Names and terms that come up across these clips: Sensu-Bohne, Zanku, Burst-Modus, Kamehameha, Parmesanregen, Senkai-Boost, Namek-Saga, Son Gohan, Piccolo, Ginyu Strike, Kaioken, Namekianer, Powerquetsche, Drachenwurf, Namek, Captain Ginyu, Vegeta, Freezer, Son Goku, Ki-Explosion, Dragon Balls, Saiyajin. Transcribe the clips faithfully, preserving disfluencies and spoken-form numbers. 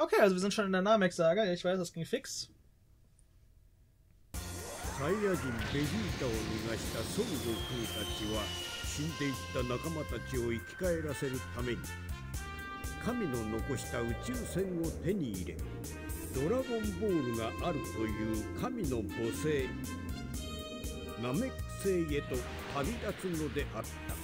Okay, also wir sind schon in der Namek-Saga. Ja, ich weiß, das ging fix. Saiyajin Vegeta und Nigashita Son Goku tachi wa shindeitta nakamatachi o ikikaeraseru tameni Kami no nokoshita uchuusen o teni ire Dragon Ball ga aru toiu Kami no bosei Namek-sei e to tabidatsu no de atta.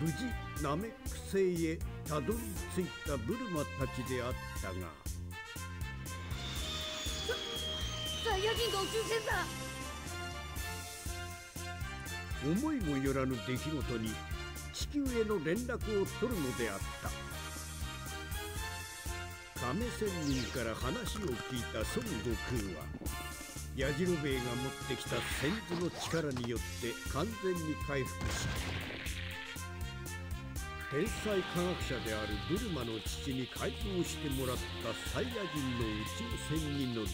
無事、ナメック星へたどり着いたブルマたちであったが、この思いもよらぬ出来事に地球への連絡を取るのであった。亀仙人から話を聞いた孫悟空は、野次郎兵衛が持ってきた先祖の力によって完全に回復し、 天才科学者であるブルマの父に改造してもらったサイヤ人の宇宙船に乗り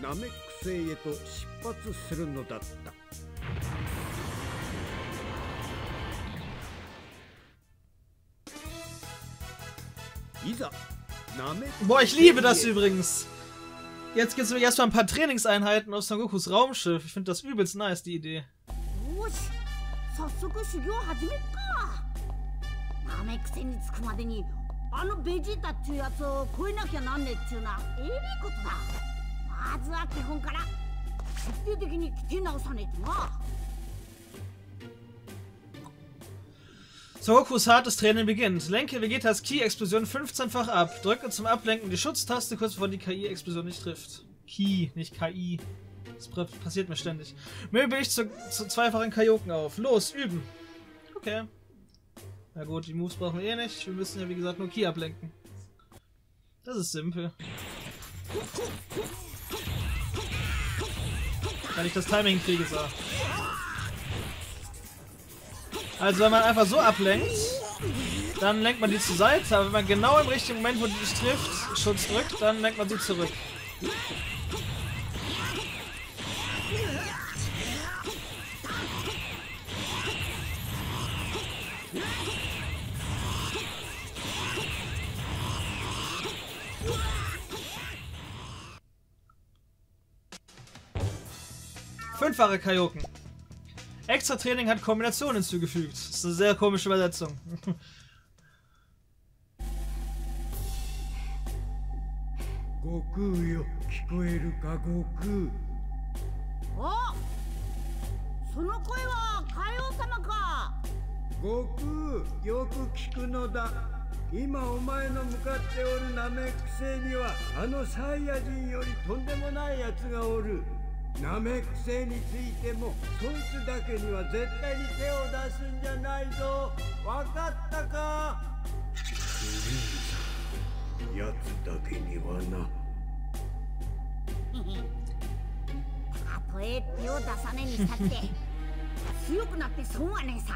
ナメック星へと出発するのだった。 Boah, ich liebe das übrigens. Jetzt gibt es erstmal ein paar Trainingseinheiten auf Son Gokus Raumschiff. Ich finde das übelst nice, die Idee. ナメク星に着くまでにあのベジータっていうやつを超えなきゃなんねえっちゅうなええことだ。まずは基本から徹底的に規定直さねえとな。 Son Gokus hartes Training beginnt. Lenke Vegetas Ki-Explosion fünfzehnfach ab. Drücke zum Ablenken die Schutztaste, kurz bevor die Ki-Explosion nicht trifft. Ki, nicht K I. Das passiert mir ständig. Möbel ich zu, zu zweifachen Kaioken auf. Los, üben. Okay. Na gut, die Moves brauchen wir eh nicht. Wir müssen ja wie gesagt nur Ki ablenken. Das ist simpel. Weil ich das Timing kriege, sah. Also wenn man einfach so ablenkt, dann lenkt man die zur Seite. Aber wenn man genau im richtigen Moment, wo die dich trifft, Schutz drückt, dann lenkt man sie zurück. Fünffache Kaioken. Extra Training hat Kombinationen hinzugefügt. Das ist eine sehr komische Übersetzung. Goku yo, kikoeru ka Goku? Oh! Sono koe wa Kaio-sama ka? Goku, yoku kiku no da. Ima omae no mukatte oru Namek-sei ni wa ano Saiyajin yori tondemo nai yatsu ga oru. ナメック星についてもそいつだけには絶対に手を出すんじゃないぞ。わかったか？やつだけにはな。たとえ手を出さねえにしたって強くなって損はねえさ。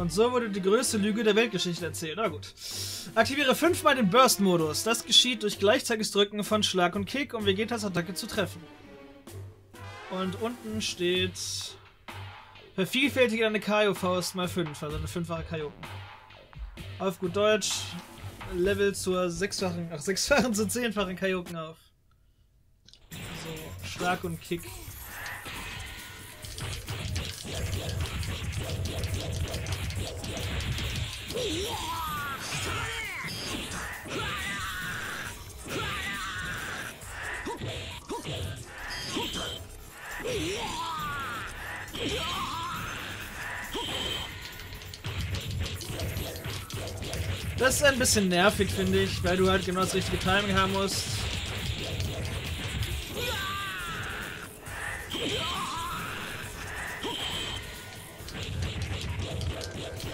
Und so wurde die größte Lüge der Weltgeschichte erzählt. Na gut. Aktiviere fünfmal den Burst-Modus. Das geschieht durch gleichzeitiges Drücken von Schlag und Kick, um Vegetas Attacke zu treffen. Und unten steht vervielfältige deine Kaio-Faust mal fünf, also eine fünffache Kaioken. Auf gut Deutsch, Level zur sechsfachen, ach sechsfachen zu zehnfachen Kaioken auf. So, Schlag und Kick. Das ist ein bisschen nervig, finde ich, weil du halt genau das richtige Timing haben musst.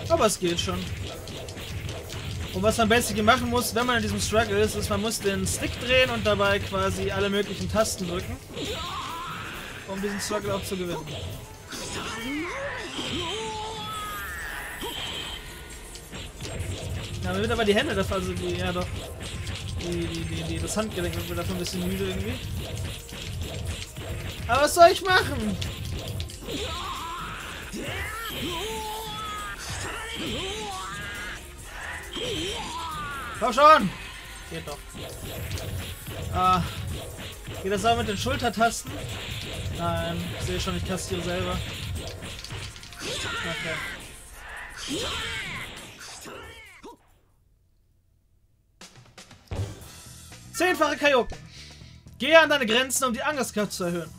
Aber es geht schon. Und was man basically machen muss, wenn man in diesem Struggle ist, ist, man muss den Stick drehen und dabei quasi alle möglichen Tasten drücken, um diesen Struggle auch zu gewinnen. Ja, mir wird aber die Hände davon, also die, ja doch, die, die, die, die, das Handgelenk wird davon ein bisschen müde irgendwie. Aber was soll ich machen? Komm schon! Geht doch. Ah. Geht das auch mit den Schultertasten? Nein, ich sehe schon, ich kassiere selber. Okay. Zehnfache Kaioken. Gehe an deine Grenzen, um die Angriffskraft zu erhöhen.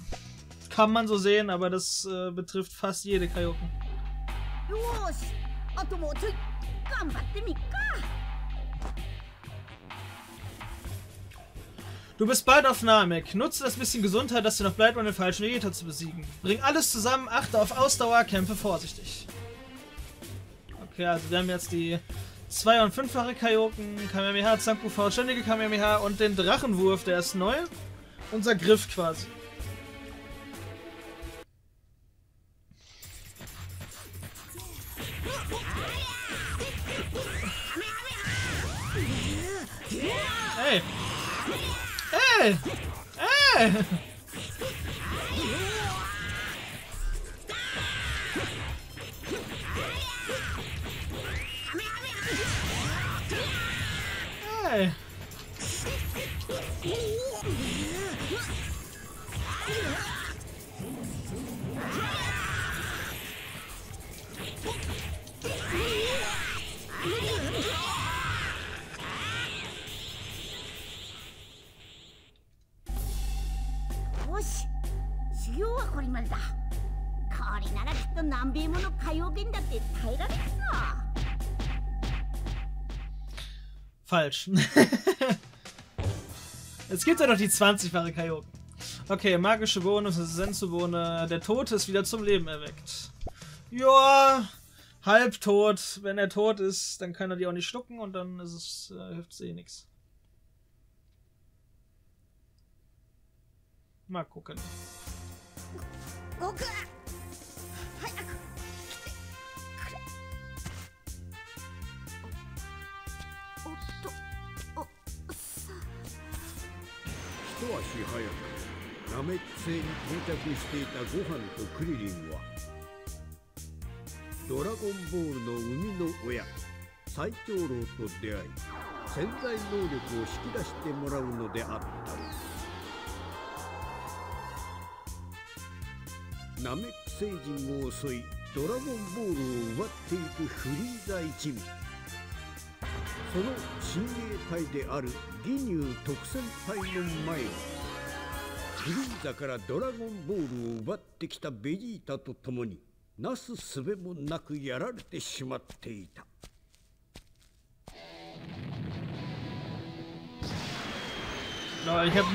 Kann man so sehen, aber das äh, betrifft fast jede Kaioken. Du bist bald auf Namek. Nutze das bisschen Gesundheit, das dir noch bleibt, um den falschen Vegeta zu besiegen. Bring alles zusammen, achte auf Ausdauer, kämpfe vorsichtig. Okay, also wir haben jetzt die zwei- und fünffache Kaioken, Kamehameha, Zanku, vollständige Kamehameha und den Drachenwurf, der ist neu. Unser Griff quasi. Hey! Hey! Hey! Hey! Falsch. Es gibt ja noch die zwanzigfache Kaioken. Okay, magische Bonus, Sensu-Bohne. Der Tote ist wieder zum Leben erweckt. Joa, halbtot. Wenn er tot ist, dann kann er die auch nicht schlucken und dann ist es, äh, hilft es eh nichts. Mal gucken. Ich habe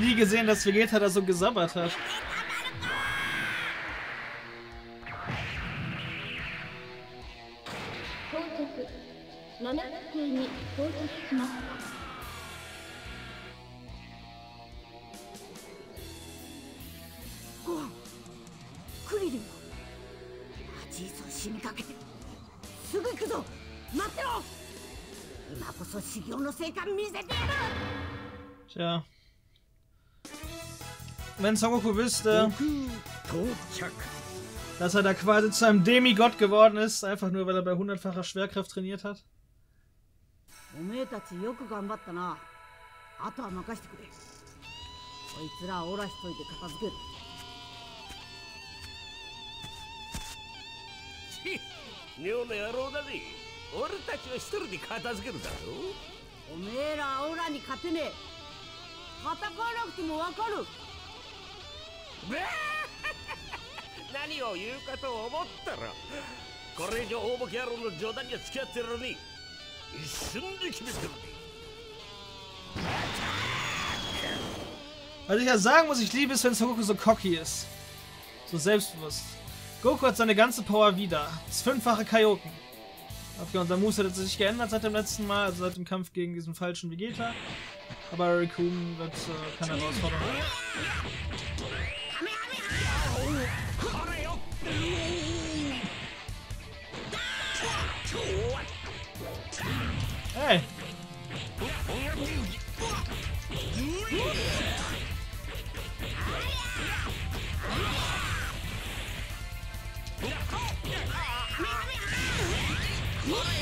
nie gesehen, dass Vegeta da so gesabbert hat. Tja. Wenn Son Goku wüsste, dass er da quasi zu einem Demigott geworden ist, einfach nur weil er bei hundertfacher Schwerkraft trainiert hat. Was ich ja sagen muss, ich liebe es, wenn Son Goku so cocky ist. So selbstbewusst. Goku hat seine ganze Power wieder. Das fünffache Kaioken. Okay, unser Moveset hat sich geändert seit dem letzten Mal, also seit dem Kampf gegen diesen falschen Vegeta. Aber Raccoon wird äh, keine Herausforderung. Hey! What?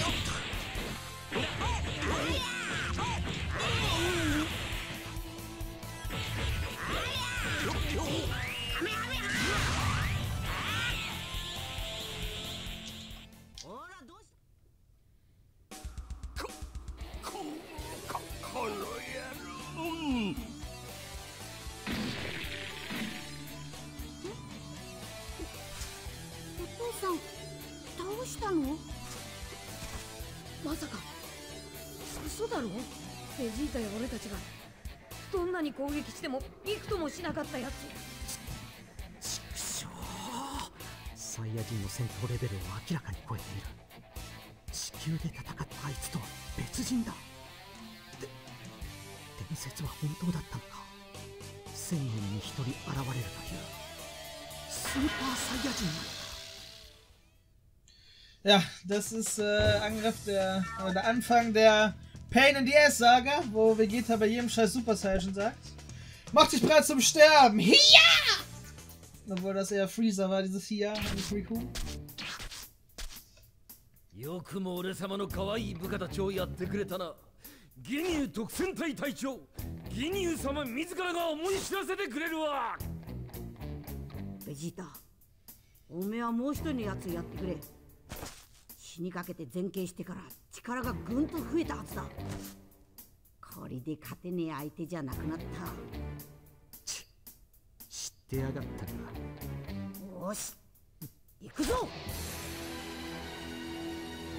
Vegeta und ich, wir haben uns so viel angegriffen, dass wir nicht Saiyajin no Sentou-Levelを明らかに超えている。地球で戦ったあいつとは別人だ。で、伝説は本当だったのか。千年に一人現れるというスーパーサイヤ人なのか。 Ja, das ist äh, Angriff der, oder der Anfang der Pain in the Ass-Saga, wo Vegeta bei jedem Scheiß Super Saiyan sagt: Mach dich bereit zum Sterben! Hiya! Obwohl das eher Freezer war, dieses hier, dieses Riku. Der Gatter. Was? Ich gehe so.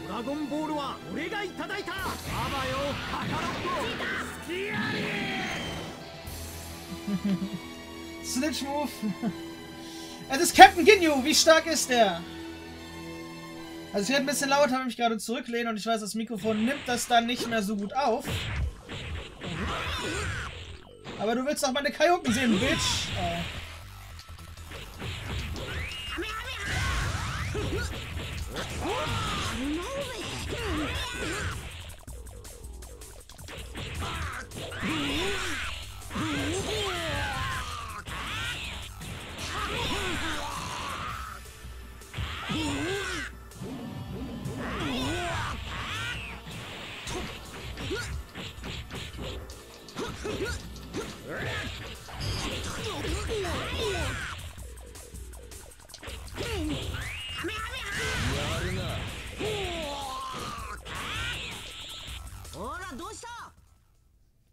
Dragon Ball war, ich habe ihn bekommen. Aber yo, Kakarot. Skiari. Slitch Move. Es ist Captain Ginyu. Wie stark ist der? Also ich werde ein bisschen laut, habe mich gerade zurücklehnen und ich weiß, das Mikrofon nimmt das dann nicht mehr so gut auf. Aber du willst doch meine Kaioken sehen, Bitch. Oh.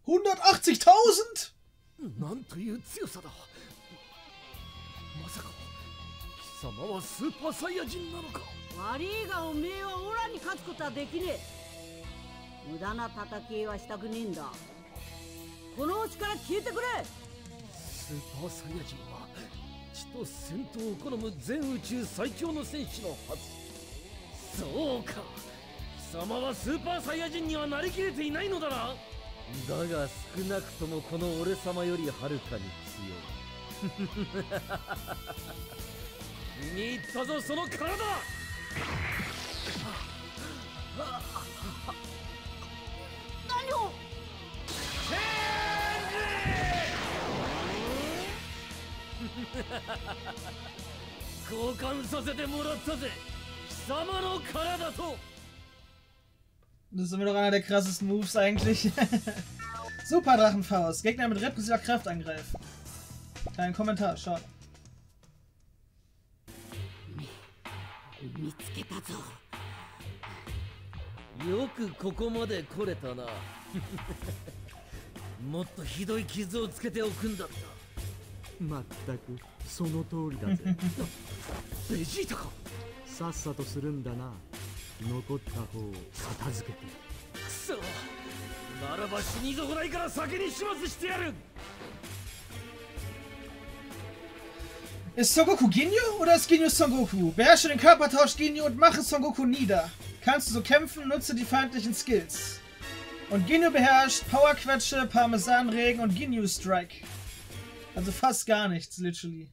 hundertachtzigtausend? Das ist immer noch einer der krassesten Moves eigentlich. Super Drachenfaust. Gegner mit repressiver Kraftangriff. Kein Kommentar, schade. Ist Son Goku Ginyu oder ist Ginyu Son Goku? Beherrsche den Körpertausch Ginyu und mache Son Goku nieder. Kannst du so kämpfen, nutze die feindlichen Skills. Und Ginyu beherrscht Powerquetsche, Parmesanregen und Ginyu Strike. Also fast gar nichts, literally.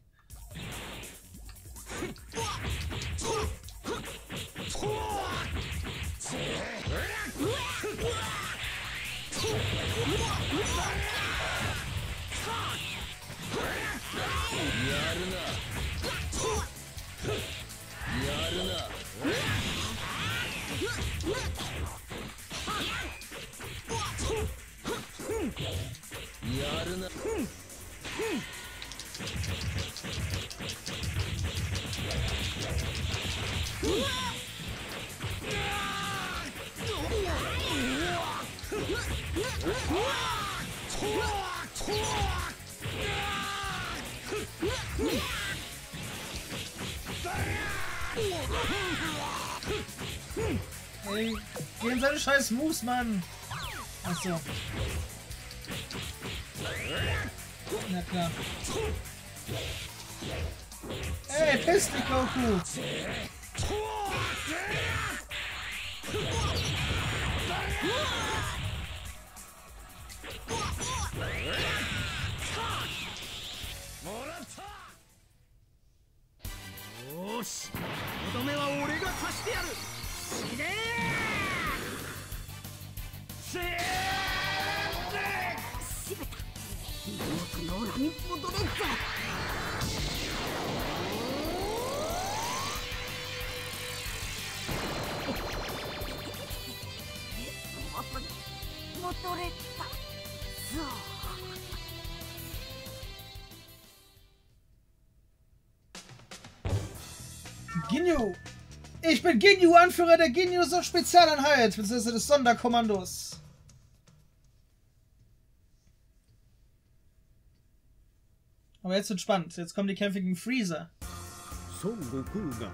Ey, gehen seine scheiß Moves, Mann! Achso. Na klar. Ey, piss dich, Goku! Ginyu! Ich bin Ginyu, Anführer der Ginyu-Spezialeinheit, beziehungsweise des Sonderkommandos. Aber jetzt wird spannend. Jetzt kommen die Kämpfe gegen Freezer. Son Goku ga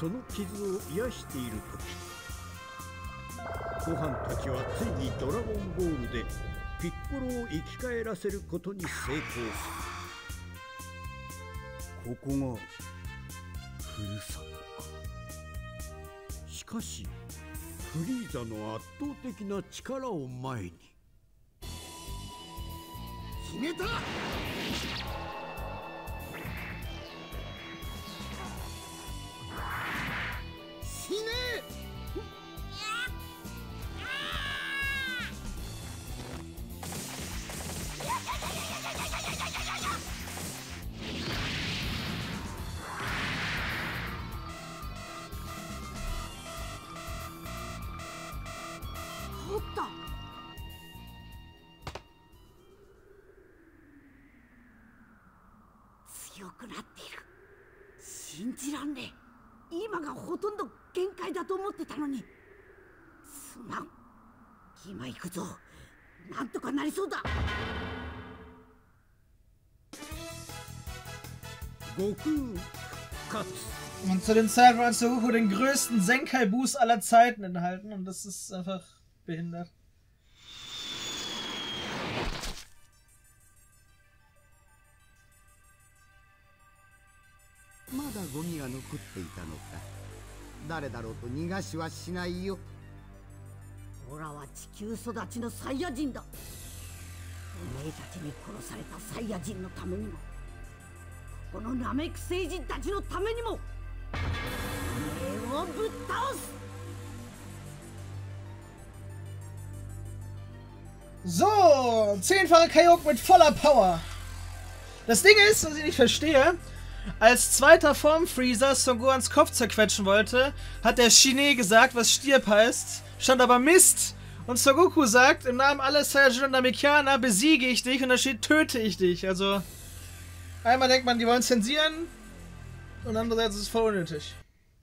sono kizu o iashite iru toki, Gohan tachi wa tsui ni Dragon Ball de Piccolo o ikikaeraseru koto ni seikou suru. Koko ga und zu dem Zeitpunkt hat Goku den größten Senkai-Boost aller Zeiten enthalten und das ist einfach behindert. So, zehnfache Kaioken mit voller Power. Das Ding ist, was ich nicht verstehe. Als zweiter Form Freezer Son Gohans Kopf zerquetschen wollte, hat der Shine gesagt, was Stirb heißt, stand aber Mist. Und Son Goku sagt, im Namen aller Saiyajin und Namekianer besiege ich dich und da steht, töte ich dich. Also, einmal denkt man, die wollen zensieren und andererseits ist es voll unnötig.